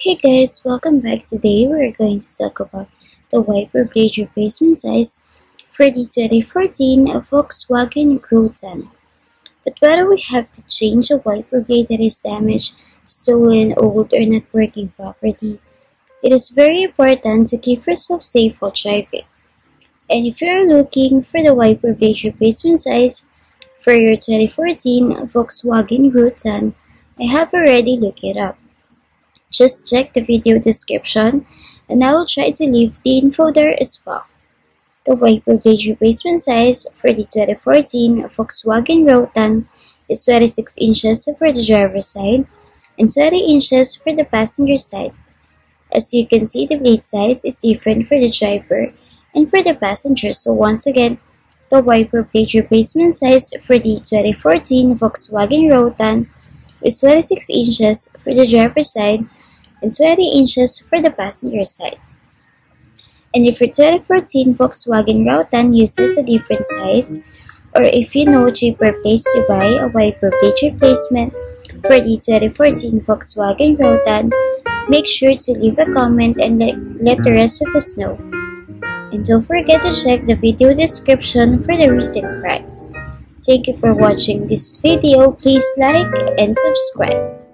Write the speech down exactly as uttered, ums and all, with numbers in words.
Hey guys, welcome back. Today we're going to talk about the wiper blade replacement size for the twenty fourteen Volkswagen Routan. But whether we have to change a wiper blade that is damaged, stolen, old, or not working properly, it is very important to keep yourself safe while driving. And if you're looking for the wiper blade replacement size for your twenty fourteen Volkswagen Routan, I have already looked it up. Just check the video description and I will try to leave the info there as well. The wiper blade replacement size for the twenty fourteen Volkswagen Routan is twenty-six inches for the driver's side and twenty inches for the passenger side. As you can see, the blade size is different for the driver and for the passenger, so once again, the wiper blade replacement size for the twenty fourteen Volkswagen Routan is twenty-six inches for the driver's side and twenty inches for the passenger side. And if your twenty fourteen Volkswagen Routan uses a different size, or if you know a cheaper place to buy a wiper blade replacement for the twenty fourteen Volkswagen Routan, make sure to leave a comment and let the rest of us know. And don't forget to check the video description for the recent price. Thank you for watching this video. Please like and subscribe.